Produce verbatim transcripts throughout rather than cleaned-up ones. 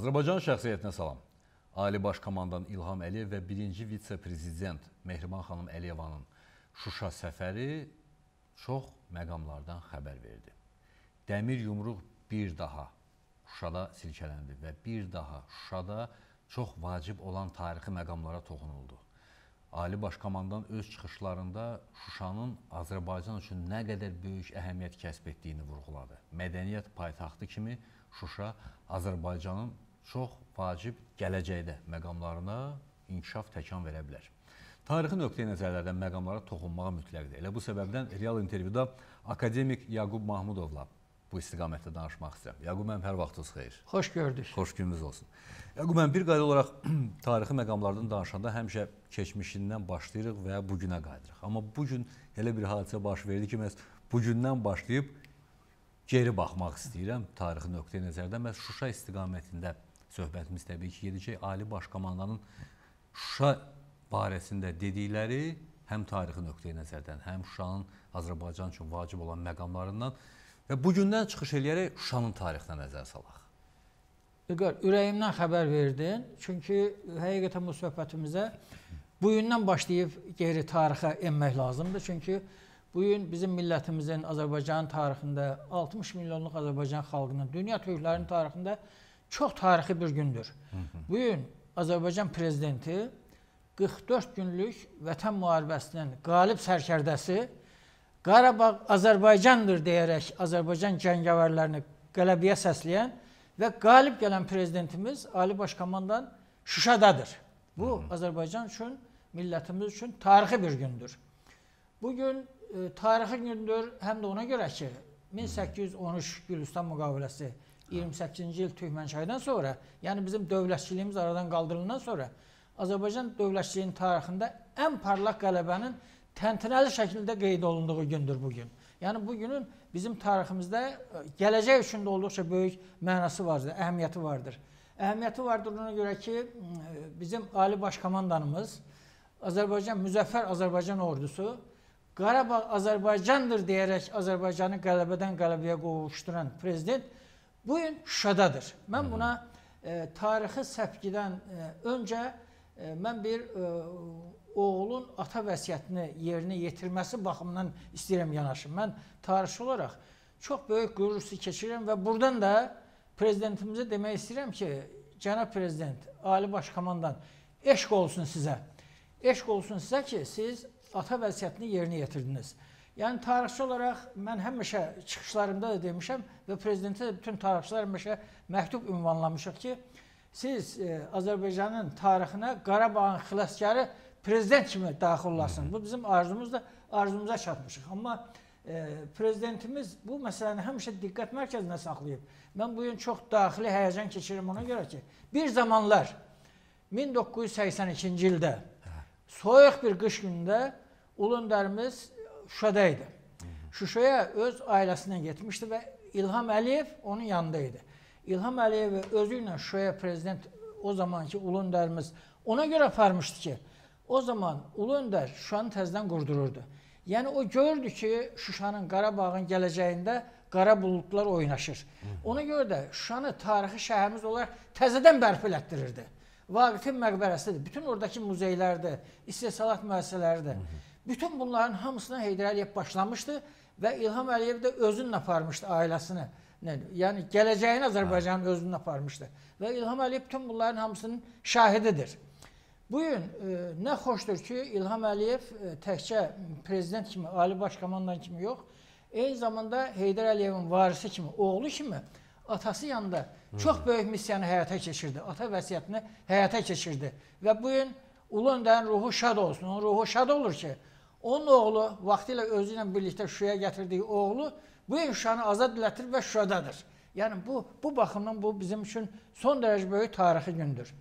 Azərbaycan şəxsiyyətinə salam. Ali Başkomandan İlham Əliyev və birinci vitse-prezident Mehriban xanım Əliyevanın Şuşa səfəri çox məqamlardan xəbər verdi. Dəmir yumruq bir daha Şuşada silkələndi və bir daha Şuşada çox vacib olan tarixi məqamlara toxunuldu. Ali Başkomandan öz çıxışlarında Şuşanın Azərbaycan üçün nə qədər böyük əhəmiyyət kəsb etdiyini vurğuladı. Mədəniyyət paytaxtı kimi Şuşa Azərbaycanın çox vacib gələcəkdə məqamlarına inkişaf təkan verə bilər. Tarixi nöqteyi nəzərlərdən məqamlara toxunmağa mütləqdir. Elə bu səbəbdən real intervyuda akademik Yaqub Mahmudovla bu istiqamətdə danışmaq istəyirəm. Yaqub mənim, hər vaxtınız xeyir. Xoş gördük. Xoş gününüz olsun. Yaqub mənim, bir qayda olaraq tarixi məqamlardan danışanda həmişə keçmişindən başlayırıq və bugünə qayıdırıq. Amma bugün elə bir hadisə baş verdi ki, məhz bugündən başlayıb geri baxmaq istəyirəm tarixi nöqteyi nəzərdən. Məhz Şuşa istiqamətində söhbətimiz təbii ki, gedəcək. Ali Başkomandanın Şuşa barəsində dedikləri həm tarixi nöqteyi nəzərdən, həm Şuşanın Azərbaycan üçün vacib olan məqamlarından və bugündən çıxış eləyərək Şuşanın tarixinə nəzər salaq. Vüqar, ürəyimdən xəbər verdin. Çünki həqiqətən bu söhbətimizə bugündən başlayıb geri tarixə enmək lazımdır. Çünki bugün bizim millətimizin Azərbaycanın tarixində, altmış milyonluq Azərbaycan xalqının, dünya türklərinin tarixində çox tarixi bir gündür. Bugün Azərbaycan prezidenti qırx dörd günlük Vətən müharibəsinin qalib sərkərdəsi Qarabağ Azərbaycandır deyərək Azərbaycan cəngavərlərini qələbiyə səsləyən və qalib gələn prezidentimiz Ali Başkomandan Şuşadadır. Bu, Hı -hı. Azərbaycan üçün, millətimiz üçün tarixi bir gündür. Bugün e, tarixi gündür həm də ona görə ki, min səkkiz yüz on üç Gülüstan müqaviləsi iyirmi səkkizinci il Türkmənçaydan sonra, yəni bizim dövlətçiliyimiz aradan qaldırılandan sonra, Azərbaycan dövlətçiliyinin tarixində ən parlaq qələbənin təntinəli şəkildə qeyd olunduğu gündür bugün. Yəni, bugünün bizim tariximizdə gələcək üçün də olduqca böyük mənası vardır, əhəmiyyəti vardır. Əhəmiyyəti vardır ona görə ki, bizim Ali Başkomandanımız, Azərbaycan, Müzəffər Azərbaycan ordusu, Qarabağ Azərbaycandır deyərək Azərbaycanı qələbədən qələbəyə qovuşduran prezident bugün Şuşadadır. Mən buna e, tarixi səpkidən e, öncə e, mən bir... E, oğulun ata vəsiyyətini yerinə yetirməsi baxımından istəyirəm yanaşım. Mən tarixçi olaraq çox böyük qürürsü keçirəm və buradan da prezidentimizə demək istəyirəm ki, cənab prezident, Ali Başkomandan eşq olsun sizə. Eşq olsun sizə ki, siz ata vəsiyyətini yerinə yetirdiniz. Yəni, tarixçi olaraq mən həmişə çıxışlarımda da demişəm və prezidentə bütün tarixçilər həmişə məktub ünvanlamışıq ki, siz e, Azərbaycanın tarixinə Qarabağın xilaskarı prezident kimi daxil olasın. Bu bizim arzumuzda, arzumuza çatmışıq. Amma e, prezidentimiz bu məsələni həmişə diqqət mərkəzində saxlayıb. Mən bugün çox daxili həyəcan keçirim ona görə ki, bir zamanlar min doqquz yüz səksən ikinci ildə soyuq bir qış günündə Ulu Öndərimiz Şuşada idi. Şuşaya öz ailəsindən getmişdi və İlham Əliyev onun yanında idi. İlham Əliyevi özü ilə Şuşaya prezident o zamanki Ulu Öndərimiz ona görə aparmışdı ki, o zaman Ulu Öndər Şuşanı təzdən qurdururdu. Yəni, o gördü ki, Şuşanın, Qarabağın gələcəyində qara bulutlar oynaşır. Ona görə də Şuşanı tarixi şəhərimiz olaraq təzədən bərpa etdirirdi. Vaqifin məqbərəsidir, bütün oradakı muzeylərdir, istehsalat müəssisələridir. Bütün bunların hamısına Heydər Əliyev başlamışdı və İlham Əliyev də özünün aparmışdı ailəsini. Yəni, gələcəyin Azərbaycanın özünün aparmışdı. Və İlham Əliyev bütün bunların hamısının şahididir. Bugün e, nə xoşdur ki, İlham Əliyev e, təkcə prezident kimi, Ali Başkomandan kimi yox, eyni zamanda Heydər Əliyevin varisi kimi, oğlu kimi atası yanında çox böyük missiyanı həyata keçirdi, ata vəsiyyətini həyata keçirdi. Və bugün Ulu Öndərin ruhu şad olsun, onun ruhu şad olur ki, onun oğlu, vaxtilə özü ilə birlikdə Şuşaya gətirdiyi oğlu, bugün Şuşanı azad edilir və Şuşadadır. Yəni, bu, bu baxımdan bu bizim üçün son dərəcə böyük tarixi gündür.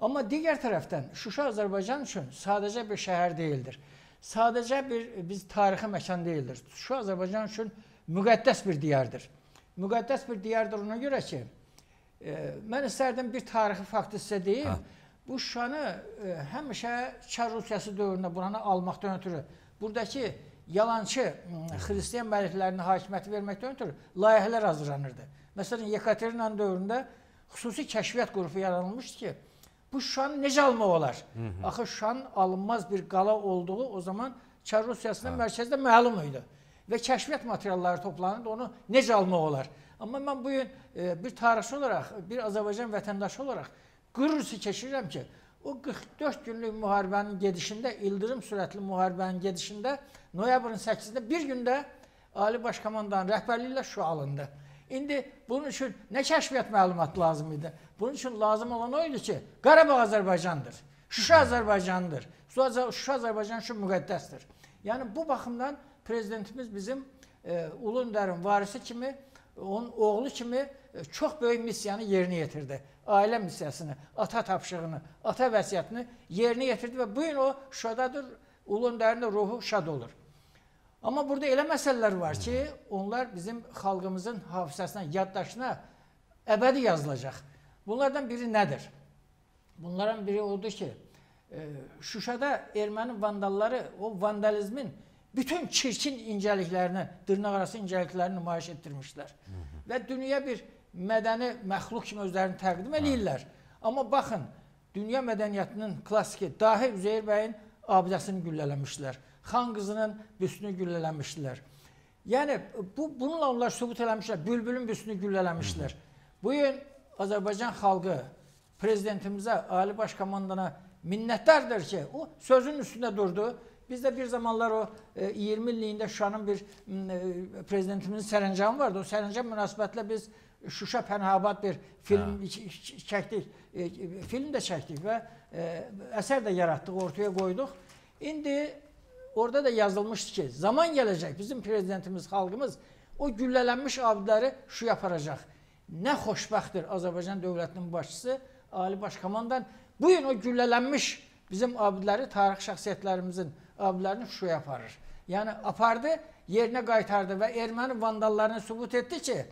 Amma digər tərəfdən Şuşa Azərbaycan üçün sadəcə bir şəhər deyildir. Sadəcə bir biz tarixi məkan deyildir. Şuşa Azərbaycan üçün müqəddəs bir diyardır. Müqəddəs bir diyardır ona görə ki, e, mən istərdim bir tarixi faktı sizə deyim. Ha. Bu Şuşanı e, həmişə Çar Rusiyası dövründə buranı almaqdan ötürü, buradakı yalançı xristiyan məliklərinə hakimiyyəti verməkdən ötürü layihələr hazırlanırdı. Məsələn, Yekaterinanın dövründə xüsusi kəşfiyyat qrupu yaranılmışdı ki, bu Şuşanı necə almaq olar? Axı Şuşanın alınmaz bir qala olduğu o zaman Çar Rusiyasının mərkəzdə məlum idi. Və kəşfiyyat materialları toplanırdı, onu necə almaq olar? Amma mən bugün bir tarixçi olaraq, bir Azərbaycan vətəndaşı olaraq qürrüsü keçirirəm ki, o qırx dörd günlük müharibənin gedişində, ildırım sürətli müharibənin gedişində, noyabrın səkkizində bir gündə Ali Başkomandanın rəhbərliyi ilə Şuşa alındı. İndi bunun üçün nə kəşfiyyat məlumatı lazım idi? Bunun üçün lazım olan o idi ki, Qarabağ Azərbaycandır, Şuşa Azərbaycandır, Şuşa Azərbaycan üçün müqəddəsdir. Yəni bu baxımdan prezidentimiz bizim ulu öndərin varisi kimi, onun oğlu kimi çox böyük misiyanı yerinə yetirdi. Ailə misiyasını, ata tapşığını, ata vəsiyyətini yerinə yetirdi və bugün o Şuşadadır, ulu öndərin də ruhu şad olur. Amma burada elə məsələlər var ki, onlar bizim xalqımızın hafizasına, yaddaşına əbədi yazılacaq. Bunlardan biri nədir? Bunların biri odur ki, Şuşada erməni vandalları o vandalizmin bütün çirkin inceliklərini, dırnaq arası inceliklərini nümayiş etdirmişlər. Və dünya bir mədəni məxluq kimi özlərini təqdim edirlər. Amma baxın, dünya mədəniyyətinin klasiki dahi Üzeyir bəyin abidəsini güllələmişdilər. Xan qızının büsünü güllələmişdilər. Yəni, bununla onlar sübut eləmişlər, bülbülün büsünü güllələmişdilər. Bugün Azərbaycan xalqı prezidentimizə, Ali Başkomandana minnətdardır ki, o sözün üstündə durdu. Biz də bir zamanlar o iyirmi illiyində Şuşanın bir prezidentimizin sərəncamı vardı. O sərəncam münasibətlə biz Şuşa Pənahabad bir film çəkdik. Film də çəkdik və əsər də yaratdıq, ortaya qoyduq. İndi orada da yazılmışdı ki, zaman gələcək bizim prezidentimiz, xalqımız o güllələnmiş abidləri Şuşaya aparacaq. Nə xoşbəxtdir Azərbaycan dövlətinin başçısı Ali Başkomandan bugün o güllələnmiş bizim abidləri, tarix şəxsiyyətlərimizin abidlərini Şuşaya aparır. Yəni apardı, yerinə qaytardı və erməni vandallarını sübut etdi ki,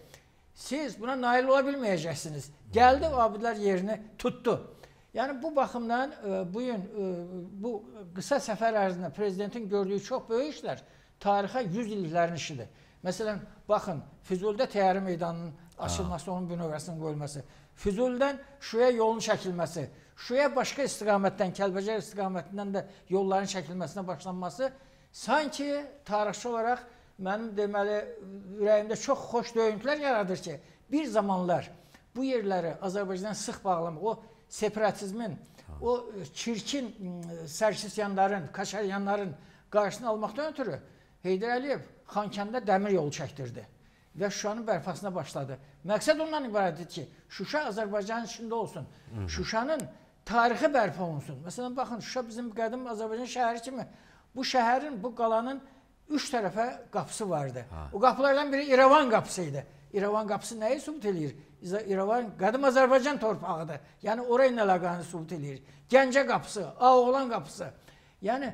siz buna nail ola bilməyəcəksiniz. Gəldi, abidlər yerini tutdu. Yəni, bu baxımdan bugün bu qısa səfər ərzində prezidentin gördüyü çox böyük işlər tarixə yüz illiklərin işidir. Məsələn, baxın, Füzulidə təyyarə meydanının açılması, onun bünövrəsinin qoyulması, Füzulidən Şuşaya yolun çəkilməsi, Şuşaya başqa istiqamətdən, Kəlbəcər istiqamətindən də yolların çəkilməsinə başlanması sanki tarixçi olaraq mənim deməli ürəyimdə çox xoş döyüntülər yaradır ki, bir zamanlar bu yerləri Azərbaycandan sıx bağlamaq, o separatizmin, o çirkin sərkisyanların, kaçaryanların qarşısını almaqdan ötürü Heydər Əliyev Xankəndə dəmir yolu çəkdirdi və Şuşanın bərpasına başladı. Məqsəd ondan ibarətdir ki, Şuşa Azərbaycanın içində olsun, Şuşanın tarixi bərpa olunsun. Məsələn, baxın, Şuşa bizim qədim Azərbaycan şəhəri kimi, bu şəhərin, bu qalanın üç tərəfə qapısı vardı. O qapılardan biri İrəvan qapısı idi. İrəvan qapısı nəyi sübut eləyir? İrəvan qədim Azərbaycan torpağıdır. Yəni, orayın əlaqanı sübut eləyir. Gəncə qapısı, Ağoğlan qapısı. Yəni,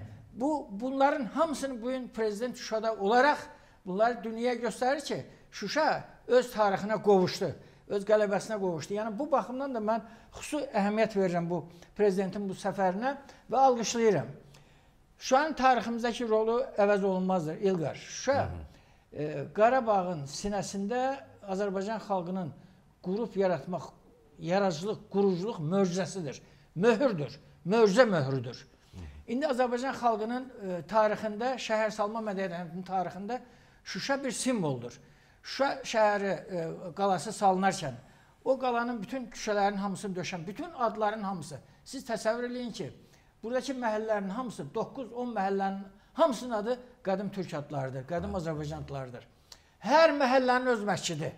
bunların hamısını bugün prezident Şuşada olaraq bunları dünyaya göstərir ki, Şuşa öz tarixinə qovuşdu, öz qələbəsinə qovuşdu. Yəni, bu baxımdan da mən xüsusi əhəmiyyət verirəm bu prezidentin bu səfərinə və alqışlayıram. Şuşanın tariximizdəki rolu əvəz olunmazdır, İlqar. Şuşa Qarabağın sinəsində Azərbaycan xalqının qrup yaratmaq, yaradıcılıq, quruculuq möcüzəsidir, möhürdür, möcüzə möhürüdür. İndi Azərbaycan xalqının tarixində, şəhər salma mədəniyyətinin tarixində Şuşa bir simvoldur. Şuşa şəhəri qalası salınarkən, o qalanın bütün küçələrin hamısını döşən, bütün adların hamısı, siz təsəvvür edin ki, buradakı məhəllərin hamısı, doqquz on məhəllərin hamısının adı qədim türk adlarıdır, qədim Azərbaycan adlarıdır. Hər məhəllənin öz məscidi.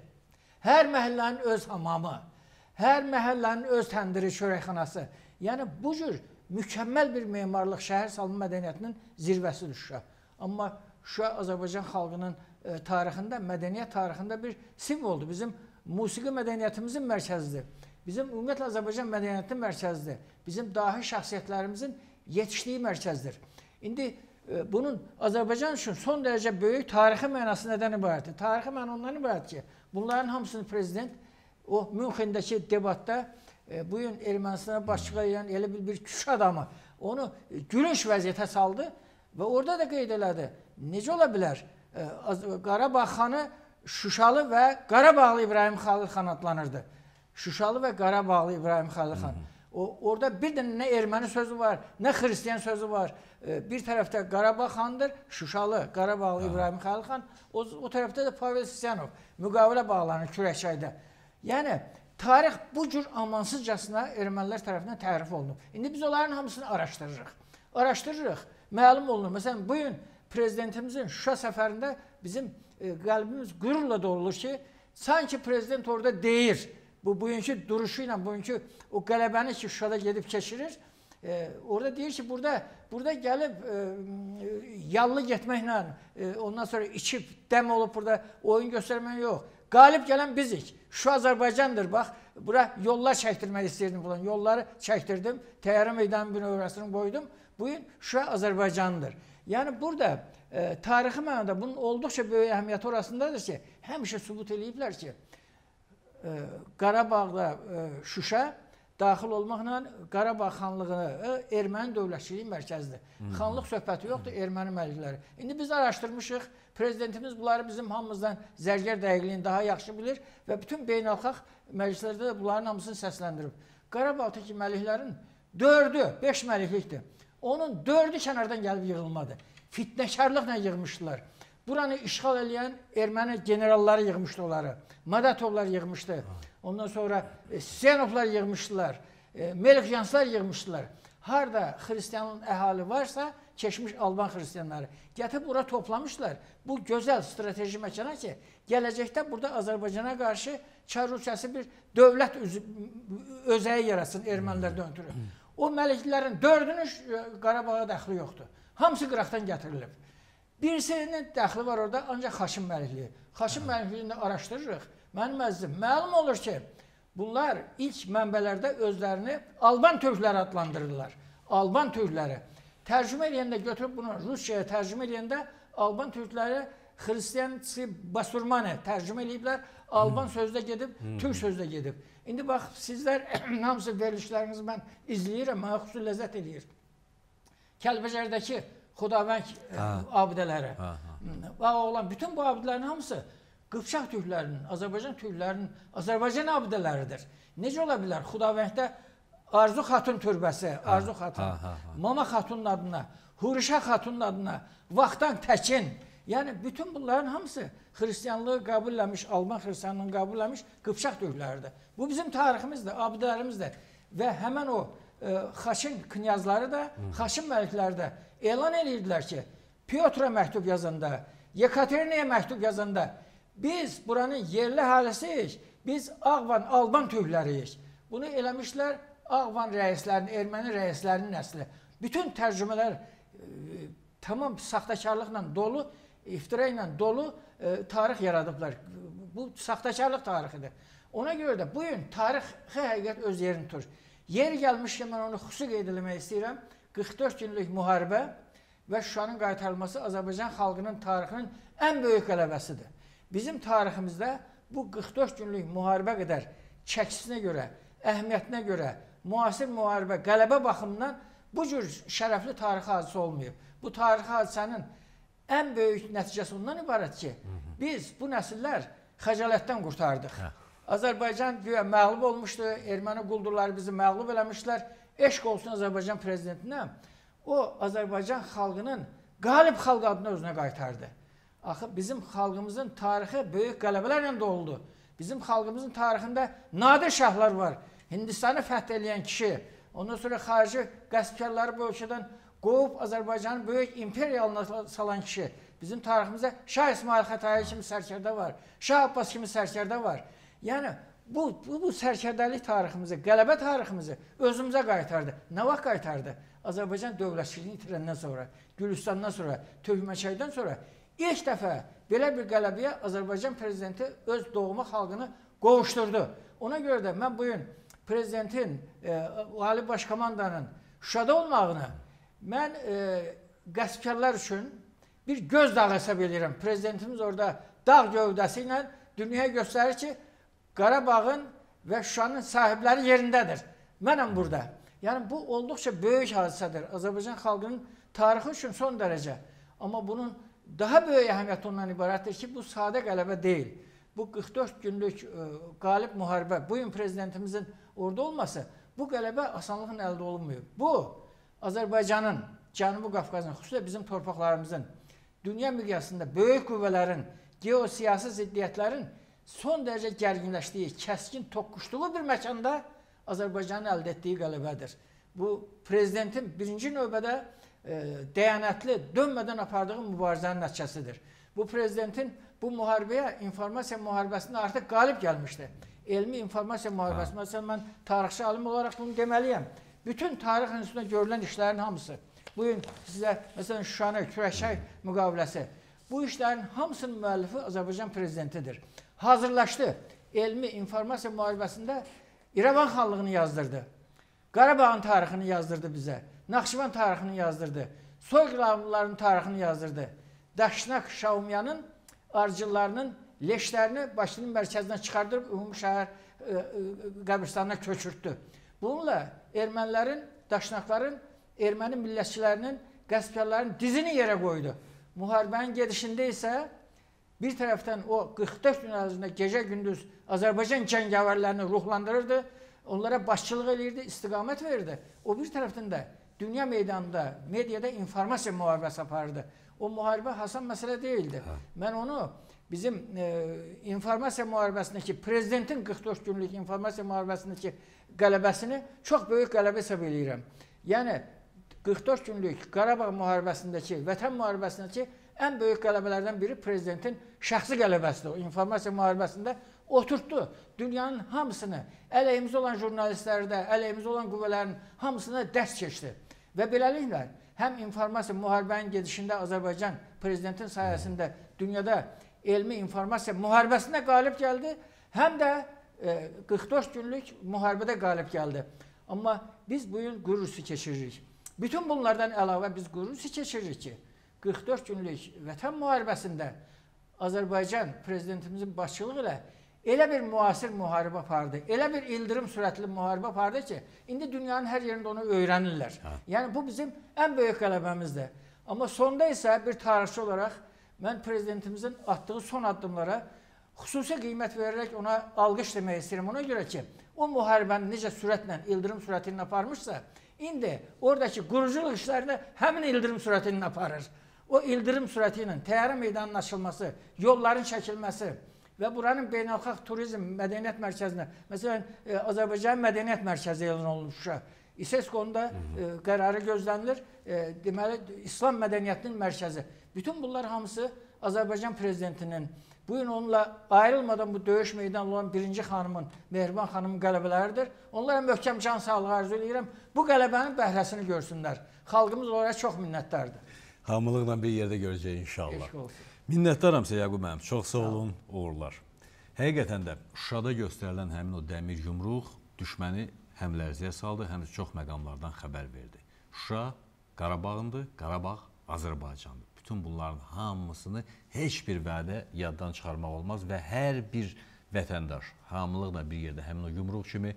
Hər məhəllənin öz hamamı, hər məhəllənin öz təndiri, çörəkxanası. Yəni, bu cür mükəmməl bir memarlıq şəhər salma mədəniyyətinin zirvəsidir Şuşa. Amma Şuşa Azərbaycan xalqının tarixində, mədəniyyət tarixində bir simvoldur. Bizim musiqi mədəniyyətimizin mərkəzidir. Bizim ümumiyyətlə Azərbaycan mədəniyyətinin mərkəzidir. Bizim dahi şəxsiyyətlərimizin yetişdiyi mərkəzdir. İndi bunun Azərbaycan üçün son dərəcə böyük tarixi mənası nədən ibarətdir? Tarixi məna ondan ibarətdir ki, bunların hamısını prezident o Münxendəki debatda bugün Ermənistana başçıq edən elə bir küçük adamı onu gülünç vəziyyətə saldı və orada da qeyd elədi. Necə ola bilər? Qarabağ xanı Şuşalı və Qarabağlı İbrahim Xalil xan adlanırdı. Şuşalı ve Qarabağlı İbrahim Xəlil xan. O, orada bir de ne Ermeni sözü var, ne Hristiyan sözü var. Bir tarafta Qarabağ xandır, Şuşalı, Qarabağlı İbrahim Xəlil xan. O, o tarafta da Pavel Sisyanov. Müqavilə bağlanır Kürəkçayda. Yani tarix bu cür amansızcasına Ermeniler tarafından tərif olunub. İndi biz onların hamısını araşdırırıq. Araşdırırıq. Məlum olunur. Mesela bugün prezidentimizin Şuşa səfərində bizim e, qəlbimiz qürurla dolur ki, sanki prezident orada deyir. Bu bugünkü duruşuyla, bugünkü o qələbəni ki Şuşada gedib keçirir, e, orada deyir ki, burada burada gəlib e, yallı getməklə, e, ondan sonra içib, dəm olub burada oyun göstərmək yox. Qalib gələn bizik. Şu Azərbaycandır, bax. Bura yollar çəkdirmək istəyirdim bulan. Yolları çəkdirdim. Təyyarə meydanı bünövrəsini qoydum. Bugün Şuşa Azərbaycandır. Yəni burada e, tarixi mənada bunun olduqca böyük əhəmiyyəti orasındadır ki, həmişə sübut eləyiblər ki, e, Qarabağda e, Şuşa daxil olmaqla Qarabağ xanlığını e, erməni dövlətçiliyi mərkəzidir. Hmm. Xanlıq söhbəti yoxdur, hmm. erməni məlikləri. İndi biz araşdırmışıq. Prezidentimiz bunları bizim hamımızdan zərgər dəqiqliyini daha yaxşı bilir və bütün beynəlxalq məclislərdə də bunların hamısını səsləndirib. Qarabağdakı məliklərin dördü, beş məliklikdir. Onun dördü kənardan gəlib yığılmadı. Fitnəkarlıqla yığmışdılar. Buranı işğal eləyən erməni generalları yığmışdı onları. Madatovlar yığmışdı. Ondan sonra e, Sisyanovlar yığmışdılar. E, Melikjanslar yığmışdılar. Harda Hristiyanın əhali varsa, keçmiş Alban Hristiyanları. Gətirib bura toplamışlar. Bu gözəl strateji məkana ki, gələcəkdə burada Azərbaycana qarşı Çar Rusiyası bir dövlət özəyi yaratsın ermənilərdən ötürü. O məliklərin dördünün Qarabağa dəxli yoxdur. Hamısı Qıraqdan gətirilib. Birisinin dəxli var orada, ancaq Xaçın məlikliyi. Xaçın məlikliyini araşdırırıq. Mənim əzizim, məlum olur ki, bunlar ilk mənbələrdə özlərini Alban türkləri adlandırırlar. Alban türkləri. Tərcümə eləyəndə götürüb bunu Rusçaya tərcümə eləyəndə Alban türkləri Xristiyançı Basurmanı tərcümə eləyiblər. Alban hmm. sözdə gedib, hmm. türk sözdə gedib. İndi bax, sizlər hamısı verilişlərinizi mən izləyirəm, mənə xüsusi ləzzət eləyir. Kəlbəcərdəki Xudavəng abidələri. Bax oğlan, bütün bu abidələrin hamısı Qıpçaq türklərinin, Azərbaycan türklərinin, Azərbaycan abidələridir. Necə ola bilər? Xudavəngdə Arzu Xatun türbəsi, Arzu Xatun, ha, ha, ha. Mama Xatunun adına, Hurişa Xatunun adına, Vaxtan Təkin. Yəni, bütün bunların hamısı Hristiyanlığı qəbulləmiş, Alman Hristiyanlığını qəbulləmiş Qıpçaq türkləridir. Bu bizim tariximizdir, abidələrimizdir. Və həmən o e, Xaçın knyazları da, Xaçın məlikləri də elan edirdilər ki, Piotra məktub yazanda, Yekaterinaya məktub yazanda, biz buranın yerli əhalisiyik, biz Ağvan, Alban türkləriyik. Bunu eləmişlər Ağvan rəislərinin, erməni rəislərinin nəsli. Bütün tərcümələr e, tamam saxtakarlıqla dolu, iftira ilə dolu e, tarix yaradıblar. Bu saxtakarlıq tarixidir. Ona görə də bugün tarixi həqiqət öz yerini tutur. Yeri gəlmişkən mən onu xüsusi qeyd eləmək istəyirəm. qırx dörd günlük müharibə və Şuşanın qaytarılması Azərbaycan xalqının tarixinin ən böyük qələbəsidir. Bizim tariximizdə bu qırx dörd günlük müharibə qədər çəkisinə görə, əhəmiyyətinə görə, müasir müharibə, qələbə baxımından bu cür şərəfli tarixi hadisə olmayıb. Bu tarixi hadisənin ən böyük nəticəsi ondan ibarət ki, biz bu nəsillər xəcalətdən qurtardıq. Hə. Azərbaycan güya məğlub olmuşdu, erməni quldurları bizi məğlub eləmişdilər. Eşq olsun Azərbaycan prezidentinə, o Azərbaycan xalqının qalib xalq adını özünə qaytardı. Axı bizim xalqımızın tarixi böyük qələbələrlə doldu. Bizim xalqımızın tarixində nadir şahlar var. Hindistanı fəth eləyən kişi, ondan sonra xarici qəsbkarları bu ölkədən qovub Azərbaycanın böyük imperialına salan kişi. Bizim tariximizdə Şah İsmail Xətai kimi sərkərdə var, Şah Abbas kimi sərkərdə var. Yəni bu, bu, bu sərkərdəlik tariximizi, qələbə tariximizi özümüzə qaytardı. Nə vaxt qaytardı? Azərbaycan dövlətçiliyini itirəndən sonra, Gülüstandan sonra, Töhməkçaydan sonra İlk dəfə belə bir qələbəyə Azərbaycan prezidenti öz doğma xalqını qovuşdurdu. Ona görə də mən bugün prezidentin, e, Ali Başkomandanın Şuşada olmağını mən e, qəsbkarlar üçün bir göz dağı hesab edirəm. Prezidentimiz orada dağ gövdəsi ilə dünyaya göstərir ki, Qarabağın və Şuşanın sahibləri yerindədir. Mənəm burada. Yəni bu olduqca böyük hadisədir. Azərbaycan xalqının tarixi üçün son dərəcə. Amma bunun daha böyük əhəmiyyət ondan ibarətdir ki, bu sadə qələbə deyil. bu qırx dörd günlük qalib müharibə, bugün prezidentimizin orada olması, bu qələbə asanlıqla əldə olunmuyor. Bu, Azərbaycanın, Cənubi Qafqazın, xüsusilə bizim torpaqlarımızın, dünya miqyasında böyük qüvvələrin, geosiyasi ziddiyyətlərin son dərəcə gərginləşdiyi, kəskin toqquşduğu bir məkanda Azərbaycanın əldə etdiyi qələbədir. Bu, prezidentin birinci növbədə dəyanətli, dönmədən apardığı mübarizənin nəticəsidir. Bu, prezidentin bu müharibəyə, informasiya müharibəsində artıq qalib gəlmişdi. Elmi informasiya müharibəsi. Məsələn, mən tarixçi alim olaraq bunu deməliyəm. Bütün tarix institutunda görülən işlərin hamısı. Bugün sizə, məsələn, Şuşanı, Kürəkçay müqaviləsi. Bu işlərin hamısının müəllifi Azərbaycan prezidentidir. Hazırlaşdı. Elmi informasiya müharibəsində İrəvan xanlığını yazdırdı. Qarabağın tarixini yazdırdı bizə. Naxçıvan tarixini yazdırdı. Soyqırımların tarixini yazdırdı. Daşnak Şaumiyanın arıcılarının leşlərini Bakının mərkəzindən çıxardırıb ümumi şəhər qəbirstanına köçürtdü. Bununla ermənilərin, daşnaqların, erməni millətçilərinin, qəsbkarların dizini yerə qoydu. Müharibənin gedişində isə bir tərəfdən o qırx dörd gün ərzində gecə-gündüz Azərbaycan cəngavərlərini ruhlandırırdı, onlara başçılıq edirdi, istiqamət verirdi. O bir tərəfdən də dünya meydanında, mediada informasiya müharibəsi aparırdı. O müharibə Hasan məsələ deyildi. Mən onu bizim informasiya müharibəsindəki, prezidentin qırx dörd günlük informasiya müharibəsindəki qələbəsini çox böyük qələbə hesab edirəm. Yəni, qırx dörd günlük Qarabağ müharibəsindəki, vətən müharibəsindəki ən böyük qələbələrdən biri prezidentin şəxsi qələbəsidir. O informasiya müharibəsində oturtdu. Dünyanın hamısını, əleyhimizdə olan jurnalistləri də, əleyhimizdə olan qüvvələrin hamısını dərs keçdi. Və beləliklə, həm informasiya müharibənin gedişində Azərbaycan prezidentin sayəsində dünyada elmi informasiya müharibəsində qalib gəldi, həm də qırx dörd günlük müharibədə qalib gəldi. Amma biz bugün qürursu keçiririk. Bütün bunlardan əlavə biz qürursu keçiririk ki, qırx dörd günlük vətən müharibəsində Azərbaycan prezidentimizin başçılığı ilə elə bir müasir müharibə apardı, elə bir ildırım sürətli müharibə apardı ki, indi dünyanın hər yerində onu öyrənirlər. Yəni, bu bizim ən böyük qələbəmizdir. Amma sonda isə bir tarixçi olaraq mən prezidentimizin atdığı son addımlara xüsusi qiymət verərək ona alqış demək istəyirəm. Ona görə ki, o müharibəni necə sürətlə, ildırım sürətlə aparmışsa, indi oradakı quruculuq işlərini həmin ildırım sürətlə aparır. O ildırım sürəti ilə təyyarə meydanının açılması, yolların çəkilməsi, və buranın beynəlxalq turizm mədəniyyət mərkəzinə, məsələn, Azərbaycan mədəniyyət mərkəzi elan olunmuş Şuşa. İSESKO'nun da qərarı gözlənilir, deməli, İslam mədəniyyətinin mərkəzi. Bütün bunlar hamısı Azərbaycan prezidentinin, bugün onunla ayrılmadan bu döyüş meydanı olan birinci xanımın, Mehriban xanımın qələbələridir. Onlara möhkəm can sağlığı arzu edirəm, bu qələbənin bəhrəsini görsünlər. Xalqımız oraya çox minnətdardır. Hamılıqla bir yerdə görəcək inşallah. Minnətdaram sizə Yaqub müəllim, çox sağ olun, uğurlar. Həqiqətən də Şuşada göstərilən həmin o dəmir yumruq düşməni həm lərzəyə saldı, həm də çox məqamlardan xəbər verdi. Şuşa Qarabağındır, Qarabağ Azərbaycandır. Bütün bunların hamısını heç bir vədə yaddan çıxarmaq olmaz və hər bir vətəndaş hamılıqla bir yerdə həmin o yumruq kimi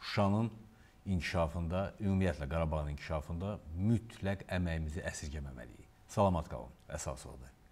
Şuşanın inkişafında, ümumiyyətlə Qarabağın inkişafında mütləq əməyimizi əsirgəməməliyik. Salamat qalın, əsas odur.